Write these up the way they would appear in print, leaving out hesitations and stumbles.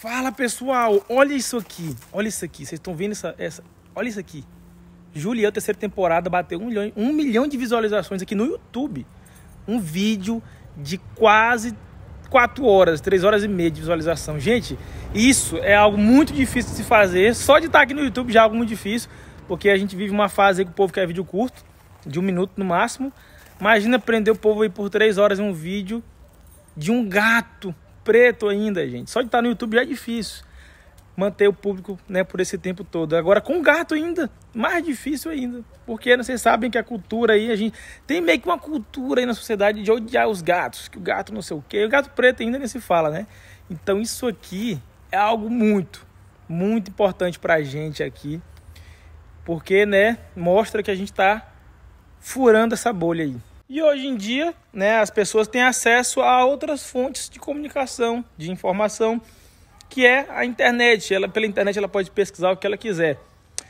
Fala pessoal, olha isso aqui. Olha isso aqui, vocês estão vendo essa? Olha isso aqui. Júlio e Eu, terceira temporada, bateu 1 milhão de visualizações aqui no YouTube. Um vídeo de quase 4 horas, 3 horas e meia de visualização. Gente, isso é algo muito difícil de se fazer. Só de estar aqui no YouTube já é algo muito difícil, porque a gente vive uma fase aí que o povo quer vídeo curto, de 1 minuto no máximo. Imagina prender o povo aí por 3 horas em um vídeo de um gato preto ainda, gente. Só de estar no YouTube já é difícil manter o público, né, por esse tempo todo. Agora, com gato ainda, mais difícil ainda. Porque, né, vocês sabem que a cultura aí, a gente... Tem meio que uma cultura aí na sociedade de odiar os gatos. Que o gato não sei o quê. O gato preto ainda nem se fala, né? Então, isso aqui é algo muito, muito importante pra gente aqui. Porque, né, mostra que a gente tá furando essa bolha aí. E hoje em dia, né, as pessoas têm acesso a outras fontes de comunicação, de informação, que é a internet. Pela internet ela pode pesquisar o que ela quiser.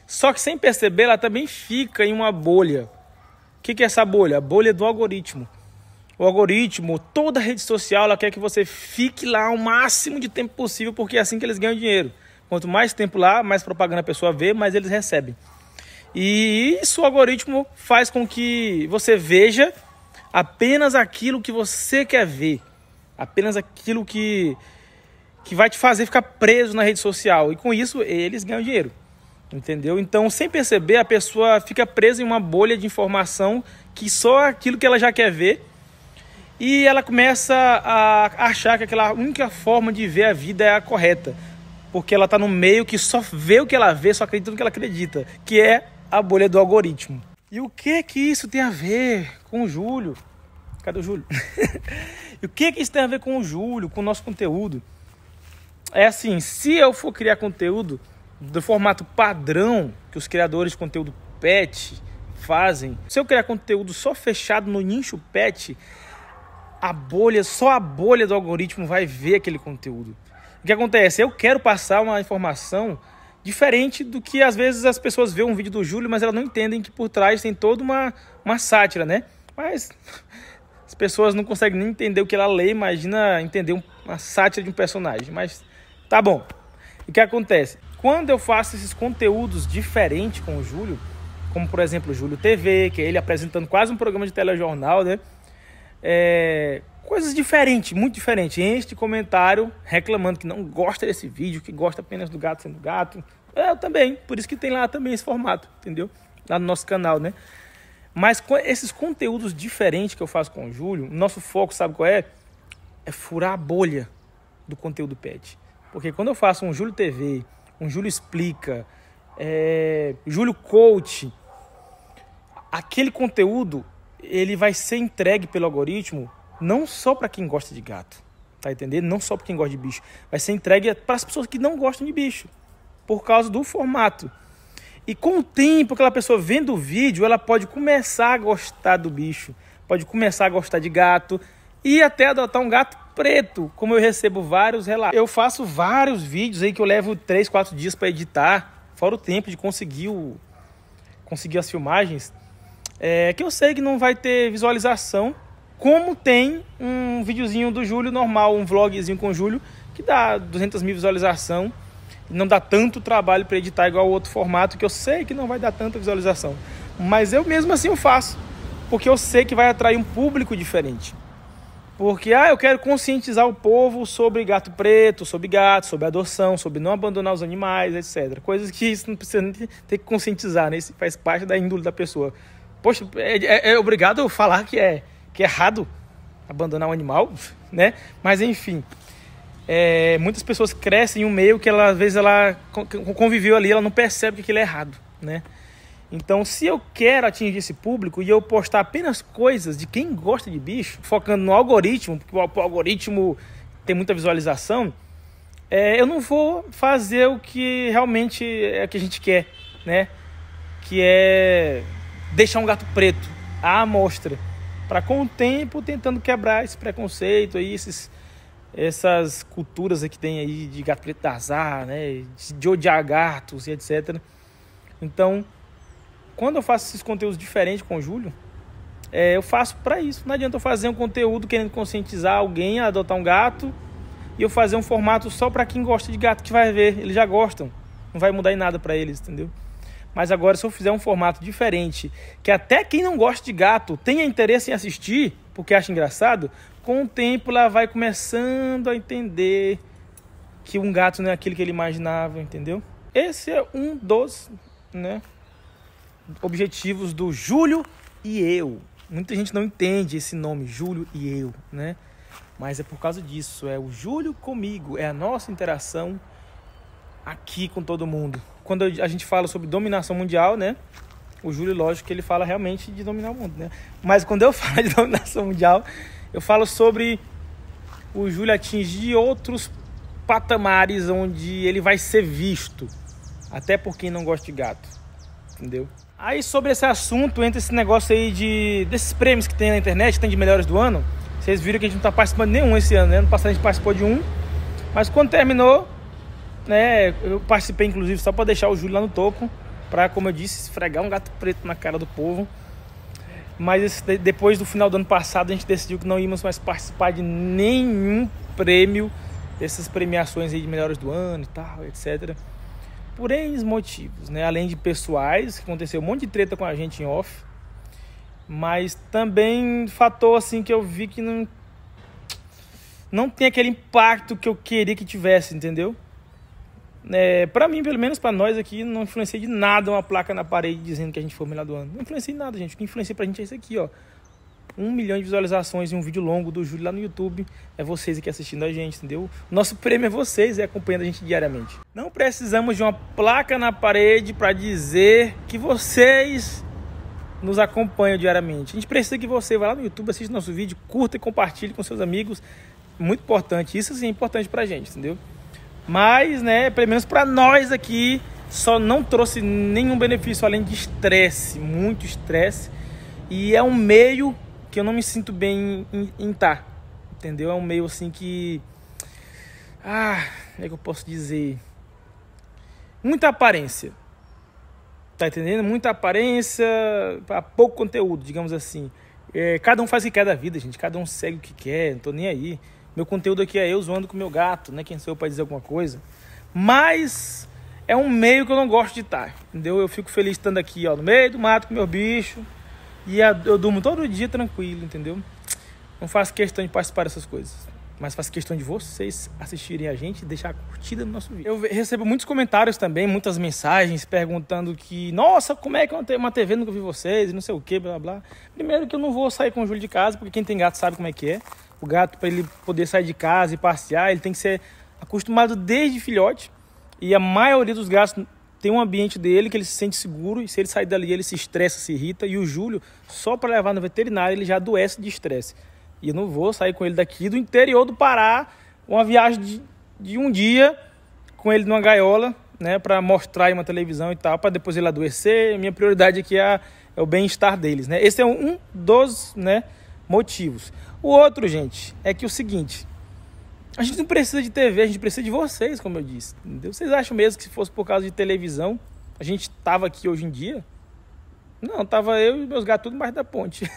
Só que sem perceber, ela também fica em uma bolha. O que é essa bolha? A bolha do algoritmo. O algoritmo, toda rede social, ela quer que você fique lá o máximo de tempo possível, porque é assim que eles ganham dinheiro. Quanto mais tempo lá, mais propaganda a pessoa vê, mais eles recebem. E isso o algoritmo faz com que você veja apenas aquilo que você quer ver. Apenas aquilo que vai te fazer ficar preso na rede social. E com isso, eles ganham dinheiro. Entendeu? Então, sem perceber, a pessoa fica presa em uma bolha de informação que só aquilo que ela já quer ver. E ela começa a achar que aquela única forma de ver a vida é a correta. Porque ela está no meio que só vê o que ela vê, só acredita no que ela acredita. Que é a bolha do algoritmo. E o que isso tem a ver com o Júlio? Cadê o Júlio? E o que isso tem a ver com o Júlio, com o nosso conteúdo? É assim, se eu for criar conteúdo do formato padrão que os criadores de conteúdo pet fazem, se eu criar conteúdo só fechado no nicho pet, só a bolha do algoritmo vai ver aquele conteúdo. O que acontece? Eu quero passar uma informação diferente do que às vezes as pessoas veem um vídeo do Júlio, mas elas não entendem que por trás tem toda uma sátira, né? Mas as pessoas não conseguem nem entender o que ela lê, imagina entender uma sátira de um personagem, mas... Tá bom. O que acontece? Quando eu faço esses conteúdos diferentes com o Júlio, como por exemplo o Júlio TV, que é ele apresentando quase um programa de telejornal, né? Coisas diferentes, muito diferentes. Enche de comentário reclamando que não gosta desse vídeo, que gosta apenas do gato sendo gato. Eu também, por isso que tem lá também esse formato, entendeu? Lá no nosso canal, né? Mas com esses conteúdos diferentes que eu faço com o Júlio, nosso foco, sabe qual é? É furar a bolha do conteúdo pet. Porque quando eu faço um Júlio TV, um Júlio Explica, Júlio Coach, aquele conteúdo, ele vai ser entregue pelo algoritmo não só para quem gosta de gato, tá entendendo? Não só para quem gosta de bicho. Vai ser entregue para as pessoas que não gostam de bicho, por causa do formato. E com o tempo, aquela pessoa vendo o vídeo, ela pode começar a gostar do bicho, pode começar a gostar de gato e até adotar um gato preto, como eu recebo vários relatos. Eu faço vários vídeos aí que eu levo 3, 4 dias para editar, fora o tempo de conseguir as filmagens, que eu sei que não vai ter visualização, como tem um videozinho do Júlio normal, um vlogzinho com o Júlio, que dá 200 mil visualização, não dá tanto trabalho para editar igual o outro formato, que eu sei que não vai dar tanta visualização. Mas eu mesmo assim eu faço, porque eu sei que vai atrair um público diferente. Porque, eu quero conscientizar o povo sobre gato preto, sobre gato, sobre adoção, sobre não abandonar os animais, etc. Coisas que isso não precisa nem ter que conscientizar, né? Isso faz parte da índole da pessoa. Poxa, é obrigado eu falar que é errado abandonar um animal, né? Mas, enfim, muitas pessoas crescem em um meio que, ela, às vezes, ela conviveu ali, ela não percebe que aquilo é errado, né? Então, se eu quero atingir esse público e eu postar apenas coisas de quem gosta de bicho, focando no algoritmo, porque o algoritmo tem muita visualização, eu não vou fazer o que realmente é o que a gente quer, né? Que é deixar um gato preto à amostra, para com o tempo tentando quebrar esse preconceito aí, essas culturas que tem aí de gato preto dar azar, né? De odiar gatos e etc. Então, quando eu faço esses conteúdos diferentes com o Júlio, eu faço para isso. Não adianta eu fazer um conteúdo querendo conscientizar alguém a adotar um gato, e eu fazer um formato só para quem gosta de gato que vai ver. Eles já gostam, não vai mudar em nada para eles, entendeu? Mas agora, se eu fizer um formato diferente, que até quem não gosta de gato tenha interesse em assistir, porque acha engraçado, com o tempo ela vai começando a entender que um gato não é aquilo que ele imaginava, entendeu? Esse é um dos, objetivos do Júlio e Eu. Muita gente não entende esse nome, Júlio e Eu, Mas é por causa disso, é o Júlio comigo, é a nossa interação aqui com todo mundo. Quando a gente fala sobre dominação mundial, o Júlio, lógico, que ele fala realmente de dominar o mundo, Mas quando eu falo de dominação mundial, eu falo sobre o Júlio atingir outros patamares onde ele vai ser visto, até por quem não gosta de gato, entendeu? Aí sobre esse assunto, entra esse negócio aí desses prêmios que tem na internet, que tem de melhores do ano. Vocês viram que a gente não tá participando de nenhum esse ano, Ano passado a gente participou de um, mas quando terminou, eu participei inclusive só para deixar o Júlio lá no topo, para, como eu disse, esfregar um gato preto na cara do povo. Mas depois do final do ano passado, a gente decidiu que não íamos mais participar de nenhum prêmio, dessas premiações aí de melhores do ano e tal, etc. Por N motivos, Além de pessoais, que aconteceu um monte de treta com a gente em off, mas também fator assim que eu vi que não tem aquele impacto que eu queria que tivesse, entendeu? Pra mim, pelo menos pra nós aqui, não influenciei de nada uma placa na parede dizendo que a gente foi o melhor do ano. Não influenciei nada, gente. O que influencia pra gente é isso aqui, 1 milhão de visualizações em um vídeo longo do Júlio lá no YouTube. É vocês aqui assistindo a gente, entendeu? Nosso prêmio é vocês, acompanhando a gente diariamente. Não precisamos de uma placa na parede pra dizer que vocês nos acompanham diariamente. A gente precisa que você vá lá no YouTube, assista nosso vídeo, curta e compartilhe com seus amigos. Muito importante. Isso, sim, é importante pra gente, entendeu? Mas, pelo menos pra nós aqui, só não trouxe nenhum benefício além de estresse. Muito estresse. E é um meio que eu não me sinto bem em estar. Entendeu? É um meio assim que... como é que eu posso dizer? Muita aparência. Tá entendendo? Muita aparência, pouco conteúdo, digamos assim. Cada um faz o que quer da vida, gente. Cada um segue o que quer, não tô nem aí. Meu conteúdo aqui é eu zoando com meu gato, Quem sou eu pra dizer alguma coisa. Mas é um meio que eu não gosto de estar, entendeu? Eu fico feliz estando aqui, no meio do mato com meu bicho. E eu durmo todo dia tranquilo, entendeu? Não faço questão de participar dessas coisas. Mas faço questão de vocês assistirem a gente e deixar a curtida no nosso vídeo. Eu recebo muitos comentários também, muitas mensagens perguntando que... Nossa, como é que eu tenho uma TV, nunca vi vocês, não sei o que, blá, blá. Primeiro que eu não vou sair com o Júlio de casa, porque quem tem gato sabe como é que é. O gato, para ele poder sair de casa e passear, ele tem que ser acostumado desde filhote. E a maioria dos gatos tem um ambiente dele que ele se sente seguro. E se ele sair dali, ele se estressa, se irrita. E o Júlio, só para levar no veterinário, ele já adoece de estresse. E eu não vou sair com ele daqui do interior do Pará, uma viagem de um dia, com ele numa gaiola, para mostrar em uma televisão e tal, para depois ele adoecer. Minha prioridade aqui é o bem-estar deles, Esse é um dos, motivos. O outro, gente, é que o seguinte, a gente não precisa de TV, a gente precisa de vocês, como eu disse, entendeu? Vocês acham mesmo que se fosse por causa de televisão, a gente tava aqui hoje em dia? Não, tava eu e meus gatos tudo embaixo da ponte.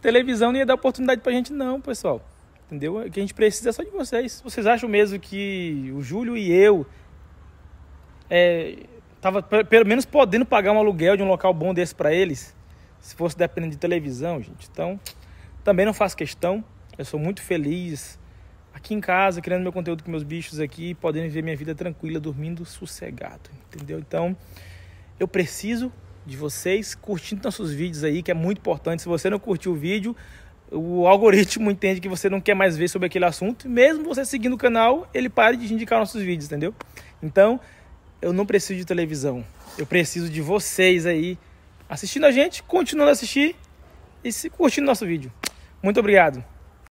Televisão não ia dar oportunidade pra gente não, pessoal. Entendeu? O que a gente precisa é só de vocês. Vocês acham mesmo que o Júlio e eu tava pelo menos podendo pagar um aluguel de um local bom desse pra eles? Se fosse dependendo de televisão, gente. Então, também não faço questão. Eu sou muito feliz aqui em casa, criando meu conteúdo com meus bichos aqui, podendo viver minha vida tranquila, dormindo sossegado, entendeu? Então, eu preciso de vocês curtindo nossos vídeos aí, que é muito importante. Se você não curtiu o vídeo, o algoritmo entende que você não quer mais ver sobre aquele assunto. Mesmo você seguindo o canal, ele para de indicar nossos vídeos, entendeu? Então, eu não preciso de televisão. Eu preciso de vocês aí assistindo a gente, continuando a assistir e curtindo nosso vídeo. Muito obrigado.